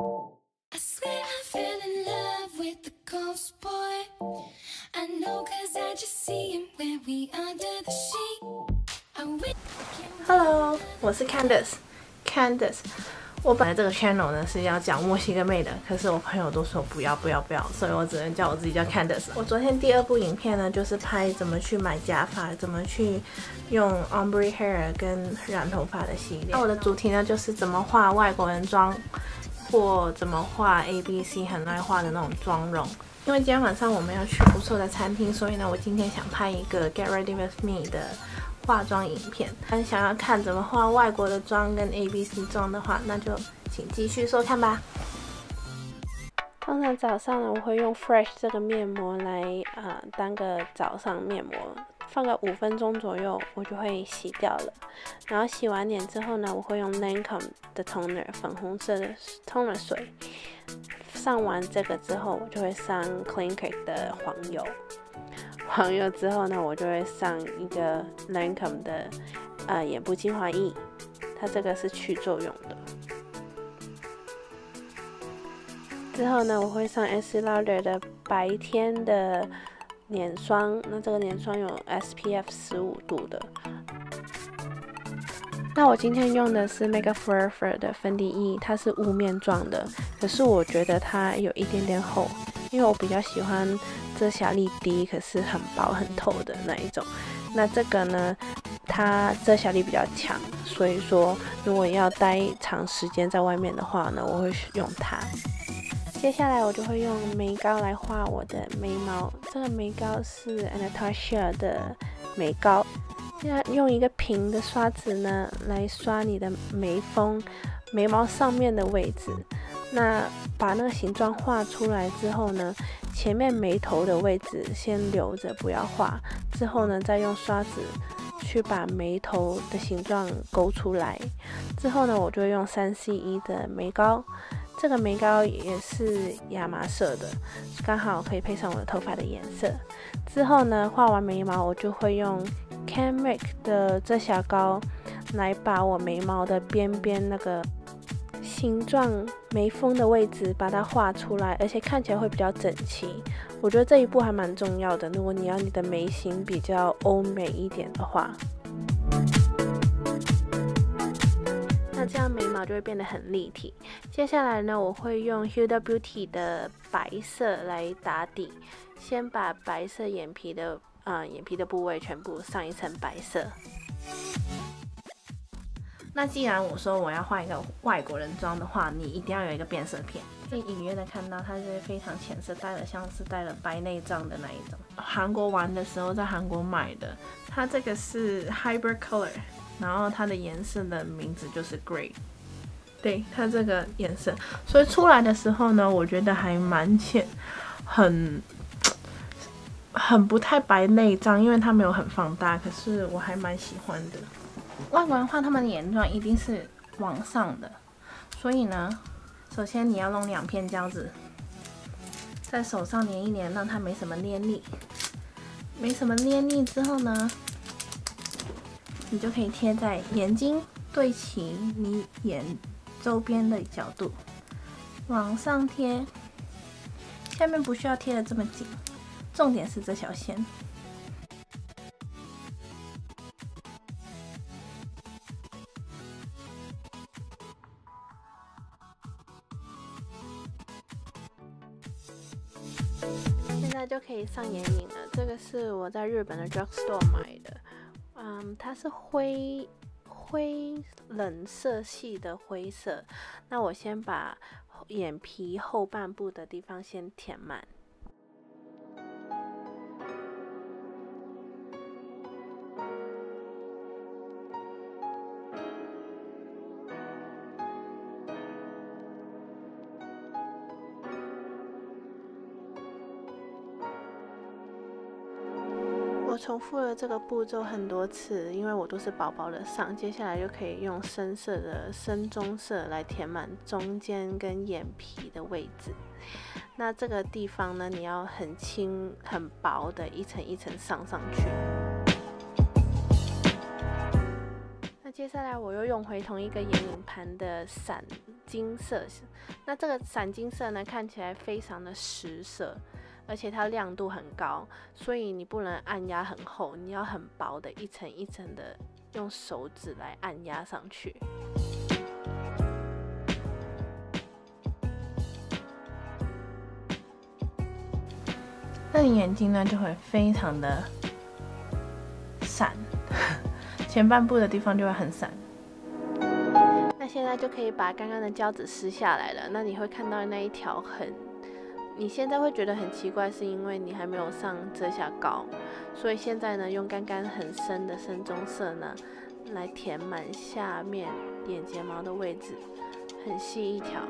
I swear I fell in love with the ghost boy. I know cause I just see him when we under the sheet. Hello， 我是 Candice。我本来这个 channel 呢是要讲墨西哥妹的，可是我朋友都说不要，所以我只能叫我自己叫 Candice。我昨天第二部影片呢，就是拍怎么去买假发，怎么去用 ombre hair 跟染头发的系列。那我的主题呢，就是怎么画外国人妆，或怎么画 ABC 很爱画的那种妆容。因为今天晚上我们要去不错的餐厅，所以呢，我今天想拍一个 Get Ready With Me 的化妆影片，但想要看怎么画外国的妆跟 ABC 妆的话，那就请继续收看吧。通常早上呢，我会用 Fresh 这个面膜来当个早上面膜，放个5分钟左右，我就会洗掉了。然后洗完脸之后呢，我会用 Lancome 的 toner 粉红色的 toner 水，上完这个之后，我就会上 Clinique 的黄油。黄油之后呢，我就会上一个 Lancome 的眼部精华液，它这个是去皱用的。之后呢，我会上 Estee Lauder 的白天的脸霜，那这个脸霜有 SPF 15度的。那我今天用的是 Make Up For Ever 的粉底液，它是雾面状的，可是我觉得它有一点点厚，因为我比较喜欢遮瑕力低，可是很薄很透的那一种。那这个呢，它遮瑕力比较强，所以说如果要待长时间在外面的话呢，我会用它。接下来我就会用眉膏来画我的眉毛，这个眉膏是 Anastasia 的眉膏。那用一个平的刷子呢，来刷你的眉峰，眉毛上面的位置。那把那个形状画出来之后呢，前面眉头的位置先留着不要画，之后呢再用刷子去把眉头的形状勾出来。之后呢，我就用3C1的眉膏，这个眉膏也是亚麻色的，刚好可以配上我的头发的颜色。之后呢，画完眉毛我就会用 Canmake 的遮瑕膏来把我眉毛的边边那个形状眉峰的位置把它画出来，而且看起来会比较整齐。我觉得这一步还蛮重要的，如果你要你的眉形比较欧美一点的话，那这样眉毛就会变得很立体。接下来呢，我会用 Huda Beauty 的白色来打底，先把白色眼皮的部位全部上一层白色。那既然我说我要画一个外国人妆的话，你一定要有一个变色片。这隐约的看到它是非常浅色，带了像是带了白内障的那一种。韩国玩的时候在韩国买的，它这个是 Hybrid Color， 然后它的颜色的名字就是 Gray， 对，它这个颜色，所以出来的时候呢，我觉得还蛮浅，很不太白内障，因为它没有很放大，可是我还蛮喜欢的。外国人画他们的眼妆一定是往上的，所以呢，首先你要弄2片胶纸，在手上粘一粘，让它没什么黏力。没什么黏力之后呢，你就可以贴在眼睛，对齐你眼周边的角度，往上贴，下面不需要贴的这么紧，重点是这条线。现在就可以上眼影了，这个是我在日本的 drugstore 买的，它是灰冷色系的灰色。那我先把眼皮后半部的地方先填满。重复了这个步骤很多次，因为我都是薄薄的上，接下来就可以用深色的深棕色来填满中间跟眼皮的位置。那这个地方呢，你要很轻很薄的一层一层上去。那接下来我又用回同一个眼影盘的散金色。那这个闪金色呢，看起来非常的实色，而且它亮度很高，所以你不能按压很厚，你要很薄的一层一层的用手指来按压上去。 那你眼睛呢就会非常的闪，前半部的地方就会很闪。那现在就可以把刚刚的胶纸撕下来了。那你会看到那一条痕，你现在会觉得很奇怪，是因为你还没有上遮瑕膏，所以现在呢用刚刚很深的深棕色呢来填满下面眼睫毛的位置，很细一条。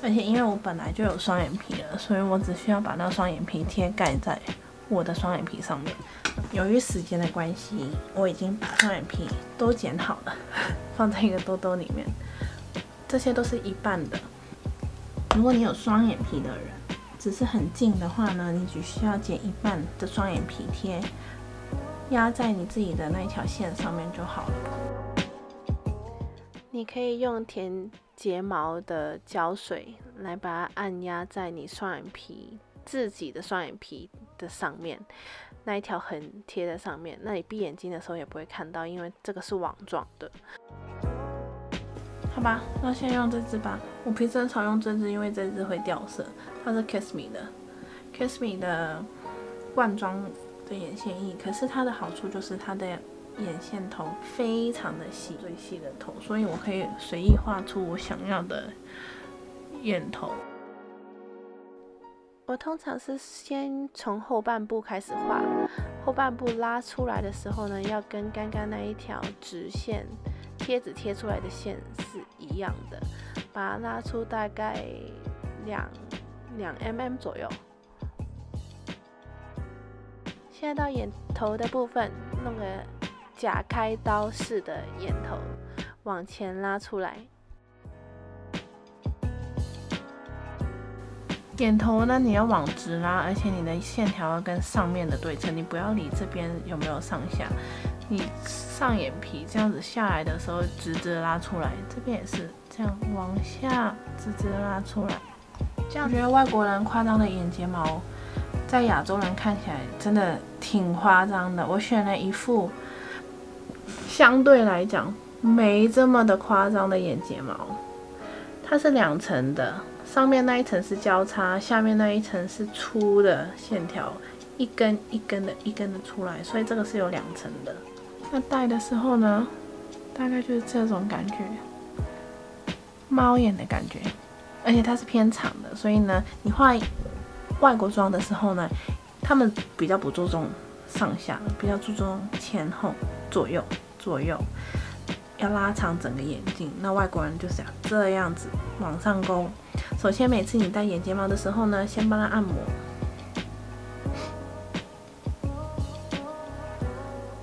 而且因为我本来就有双眼皮了，所以我只需要把那双眼皮贴盖在我的双眼皮上面。由于时间的关系，我已经把双眼皮都剪好了，放在一个兜兜里面。这些都是一半的。如果你有双眼皮的人，只是很近的话呢，你只需要剪一半的双眼皮贴，压在你自己的那条线上面就好了。你可以用填 睫毛的胶水来把它按压在你双眼皮自己的双眼皮的上面，那一条痕贴在上面，那你闭眼睛的时候也不会看到，因为这个是网状的。好吧，那先用这支吧。我平时很少用这支，因为这支会掉色。它是 Kiss Me 的 ，Kiss Me 的罐装的眼线液，可是它的好处就是它的 眼线头非常的细，最细的头，所以我可以随意画出我想要的眼头。我通常是先从后半部开始画，后半部拉出来的时候呢，要跟刚刚那一条直线贴纸贴出来的线是一样的，把它拉出大概2mm 左右。 现在到眼头的部分，弄个假开刀式的眼头，往前拉出来。眼头呢，你要往直拉，而且你的线条要跟上面的对称，你不要理这边有没有上下。你上眼皮这样子下来的时候，直直拉出来，这边也是这样往下直直拉出来。这样觉得外国人夸张的眼睫毛， 在亚洲人看起来真的挺夸张的，我选了一副相对来讲没这么的夸张的眼睫毛，它是两层的，上面那一层是交叉，下面那一层是粗的线条，一根一根的、一根的出来，所以这个是有两层的。那戴的时候呢，大概就是这种感觉，猫眼的感觉，而且它是偏长的，所以呢，你画 外国妆的时候呢，他们比较不注重上下，比较注重前后、左右，要拉长整个眼睛。那外国人就是要这样子往上勾。首先，每次你戴眼睫毛的时候呢，先帮它按摩，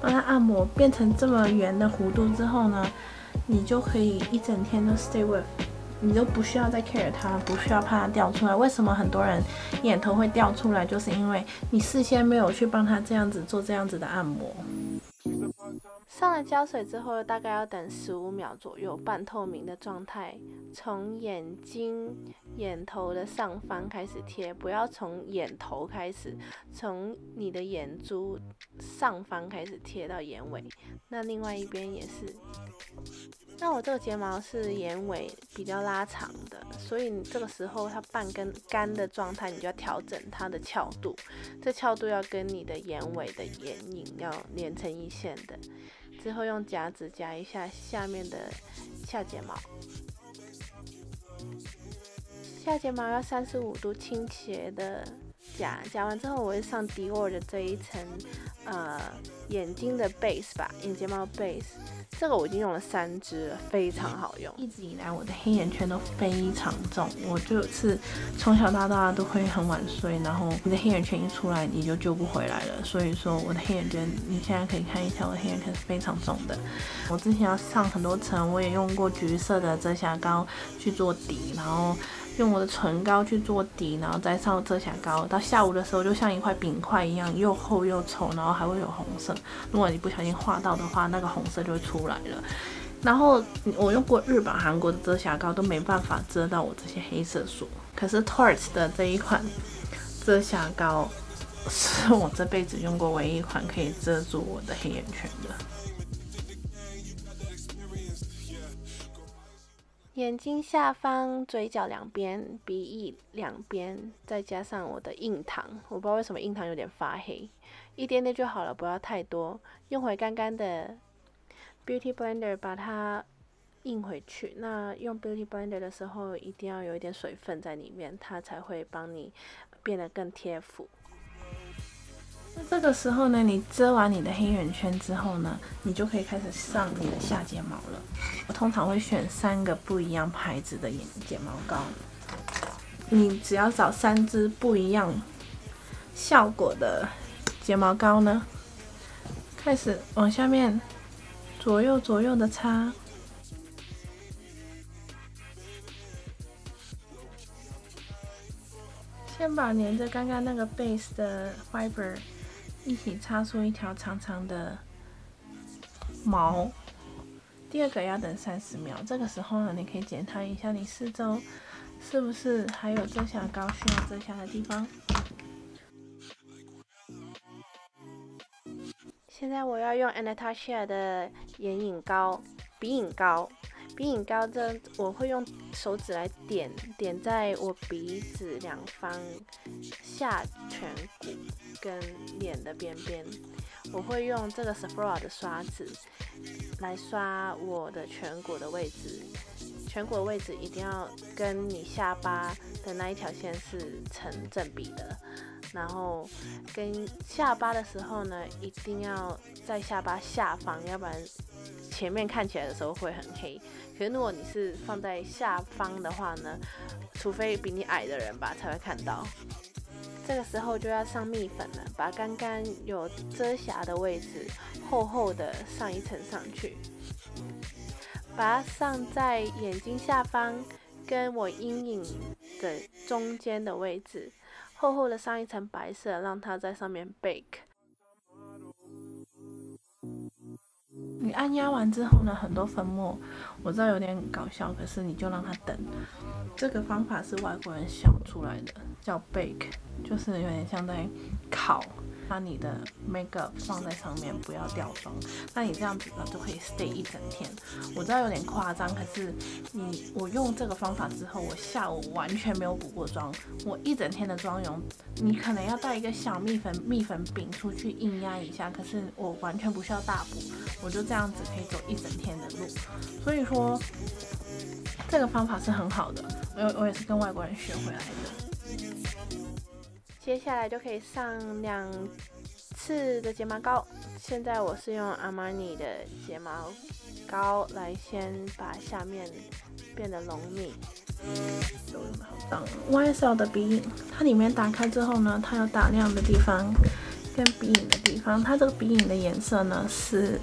帮它按摩变成这么圆的弧度之后呢，你就可以一整天都 stay with。 你就不需要再 care 它，不需要怕它掉出来。为什么很多人眼头会掉出来？就是因为你事先没有去帮它这样子做这样子的按摩。上了胶水之后，大概要等15秒左右，半透明的状态，从眼睛、眼头的上方开始贴，不要从眼头开始，从你的眼珠上方开始贴到眼尾。那另外一边也是。 那我这个睫毛是眼尾比较拉长的，所以你这个时候它半根干的状态，你就要调整它的翘度，这翘度要跟你的眼尾的眼影要连成一线的。之后用夹子夹一下下面的下睫毛，下睫毛要35度倾斜的夹，夹完之后我会上Dior的这一层。 眼睛的 base 吧，眼睫毛 base， 这个我已经用了3支了，非常好用。一直以来我的黑眼圈都非常重，我就是从小到大都会很晚睡，然后你的黑眼圈一出来你就救不回来了。所以说我的黑眼圈，你现在可以看一下，我的黑眼圈是非常重的。我之前要上很多层，我也用过橘色的遮瑕膏去做底，然后 用我的唇膏去做底，然后再上遮瑕膏，到下午的时候就像一块饼块一样，又厚又稠，然后还会有红色。如果你不小心画到的话，那个红色就会出来了。然后我用过日本、韩国的遮瑕膏都没办法遮到我这些黑色素，可是 Tarte 的这一款遮瑕膏是我这辈子用过唯一一款可以遮住我的黑眼圈的。眼睛下方、嘴角两边、鼻翼两边，再加上我的印堂，我不知道为什么印堂有点发黑，一点点就好了，不要太多。用回干干的 Beauty Blender 把它印回去。那用 Beauty Blender 的时候，一定要有一点水分在里面，它才会帮你变得更贴肤。 那这个时候呢，你遮完你的黑眼圈之后呢，你就可以开始上你的下睫毛了。我通常会选3个不一样牌子的睫毛膏，你只要找3支不一样效果的睫毛膏呢，开始往下面左右的擦。 先把连着刚刚那个 base 的 fiber 一起擦出一条长长的毛。第二个要等30秒，这个时候呢，你可以检查一下你四周是不是还有遮瑕膏需要遮瑕的地方。现在我要用 Anastasia 的眼影膏、鼻影膏。 鼻影膏这我会用手指来点，点在我鼻子两方、下颧骨跟脸的边边。我会用这个 Sephora 的刷子来刷我的颧骨的位置，颧骨的位置一定要跟你下巴的那一条线是成正比的。然后跟下巴的时候呢，一定要在下巴下方，要不然。 前面看起来的时候会很黑，可是如果你是放在下方的话呢，除非比你矮的人吧才会看到。这个时候就要上蜜粉了，把刚刚有遮瑕的位置厚厚的上一层上去，把它上在眼睛下方跟我阴影的中间的位置，厚厚的上一层白色，让它在上面 bake。 你按压完之后呢，很多粉末，我知道有点搞笑，可是你就让它等。这个方法是外国人想出来的，叫 bake， 就是有点像在烤，把你的 make up 放在上面，不要掉妆。那你这样子呢，就可以 stay 一整天。我知道有点夸张，可是我用这个方法之后，我下午完全没有补过妆，我一整天的妆容，你可能要带一个小蜜粉饼出去硬压一下，可是我完全不需要大补，我就。 这样子可以走一整天的路，所以说这个方法是很好的，我也是跟外国人学回来的。接下来就可以上2次的睫毛膏，现在我是用 Armani 的睫毛膏来先把下面变得浓密。 YSL 的鼻影，它里面打开之后呢，它有打亮的地方。 跟鼻影的地方，它这个鼻影的颜色呢是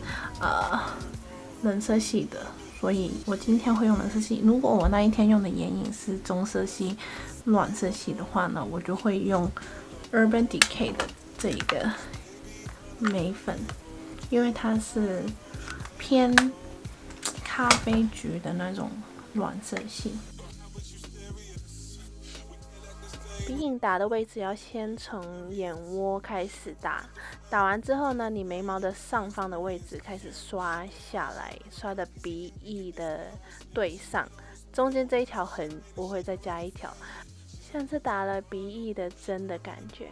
冷色系的，所以我今天会用冷色系。如果我那一天用的眼影是棕色系、暖色系的话呢，我就会用 Urban Decay 的这一个眉粉，因为它是偏咖啡橘的那种暖色系。 鼻影打的位置要先从眼窝开始打，打完之后呢，你眉毛的上方的位置开始刷下来，刷的鼻翼的对上，中间这一条痕我会再加一条，像是打了鼻翼的针的感觉。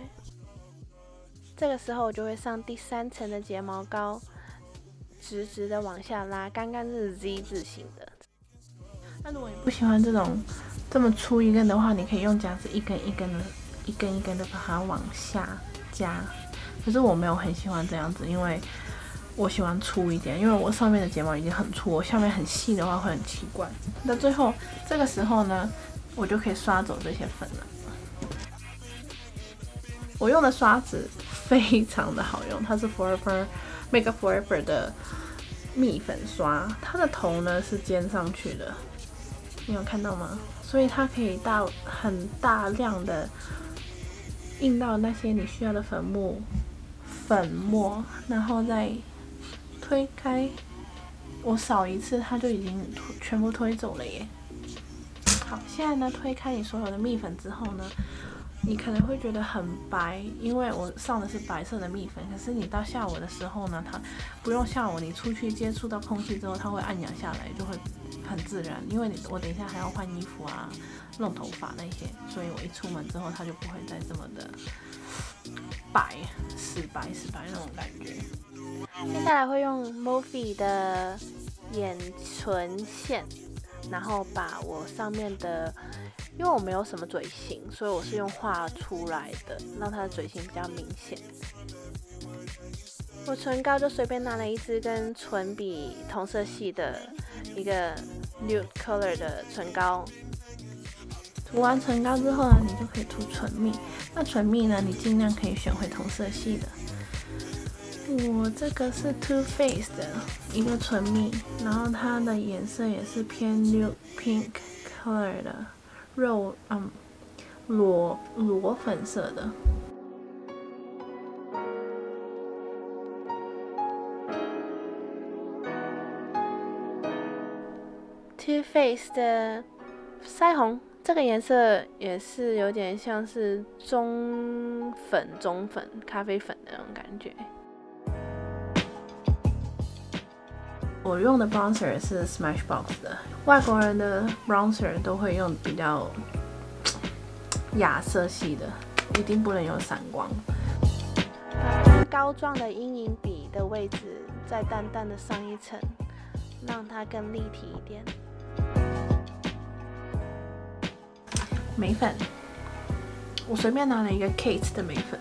这个时候我就会上第3层的睫毛膏，直直的往下拉，刚刚是 Z 字形的。那如果你不喜欢这种。 这么粗一根的话，你可以用夹子一根一根的把它往下夹。可是我没有很喜欢这样子，因为我喜欢粗一点，因为我上面的睫毛已经很粗，我下面很细的话会很奇怪。那最后这个时候呢，我就可以刷走这些粉了。我用的刷子非常的好用，它是 Make Up For Ever 的蜜粉刷，它的头呢是尖上去的。 你有看到吗？所以它可以很大量的印到那些你需要的粉末，然后再推开，我扫一次它就已经全部推走了耶。好，现在呢，推开你所有的蜜粉之后呢，你可能会觉得很白，因为我上的是白色的蜜粉。可是你到下午的时候呢，它不用下午，你出去接触到空气之后，它会暗哑下来，就会很自然。因为我等一下还要换衣服啊、弄头发那些，所以我一出门之后，它就不会再这么的白、死白那种感觉。接下来会用 Morphe 的眼唇线。然后把我上面的，因为我没有什么嘴型，所以我是用画出来的，让它的嘴型比较明显。我唇膏就随便拿了一支跟唇笔同色系的一个 nude color 的唇膏。涂完唇膏之后呢，你就可以涂唇蜜。那唇蜜呢，你尽量可以选回同色系的。我这个是 Too Faced 的一个唇蜜，然后它的颜色也是偏 nude pink color 的肉，裸粉色的。Too Faced 的腮红，这个颜色也是有点像是棕粉、咖啡粉的那种感觉。我用的 bronzer 是 Smashbox 的，外国人的 bronzer 都会用比较哑色系的，一定不能用散光。膏状的阴影笔的位置再淡淡的上一层，让它更立体一点。眉粉，我随便拿了一个 Kate 的眉粉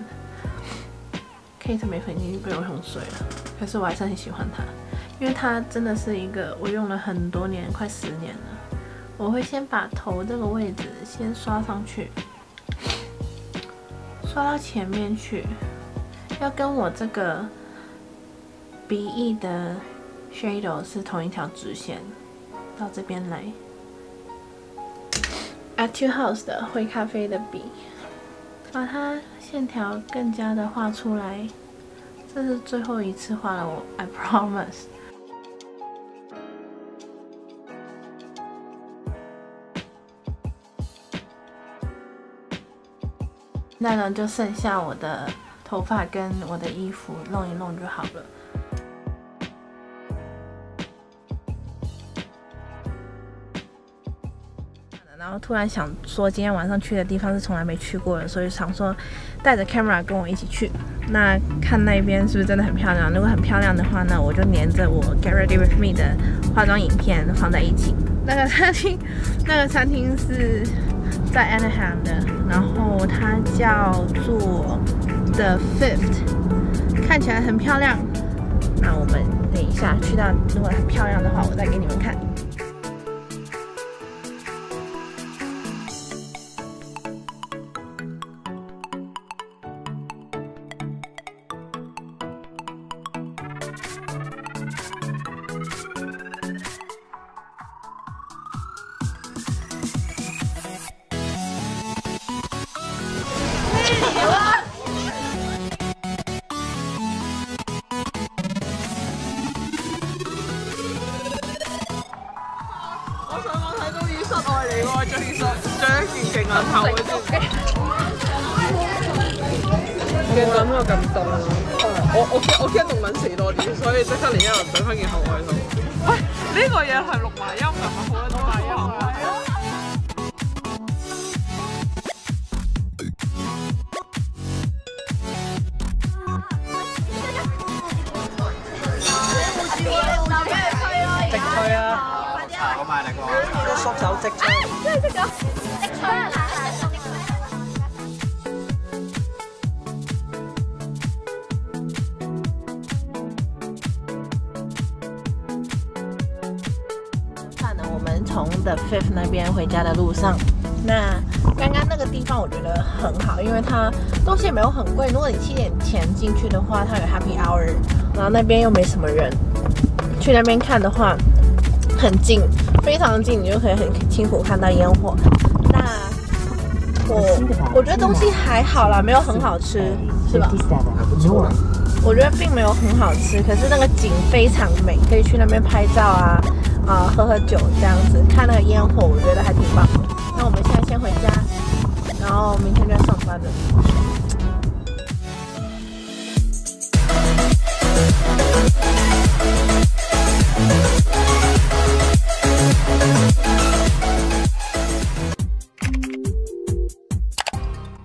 ，Kate 眉粉已经被我用碎了，可是我还是很喜欢它。因为它真的是一个我用了很多年，快10年了。我会先把头这个位置先刷上去，刷到前面去，要跟我这个鼻翼的 shadow 是同一条直线，到这边来。Etude House 的灰咖啡的笔，把它线条更加的画出来。这是最后一次画了我 ，I promise。那呢，就剩下我的头发跟我的衣服弄一弄就好了。然后突然想说，今天晚上去的地方是从来没去过的，所以想说带着 camera 跟我一起去。那看那边是不是真的很漂亮？如果很漂亮的话呢，我就黏着我 Get Ready With Me 的化妆影片放在一起。那个餐厅是在 Anaheim 的，然后它叫做 The Fifth， 看起来很漂亮。那我们等一下去到，如果很漂亮的话，我再给你们看。The Fifth 那边回家的路上，那刚刚那个地方我觉得很好，因为它东西也没有很贵。如果你7点前进去的话，它有 Happy Hour， 然后那边又没什么人，去那边看的话很近，非常近，你就可以很清楚看到烟火。那我觉得东西还好啦，没有很好吃，是吧？还不错。我觉得并没有很好吃，可是那个景非常美，可以去那边拍照啊，喝喝酒这样子，看那个烟火，我觉得还挺棒的。那我们现在先回家，然后明天就要上班了。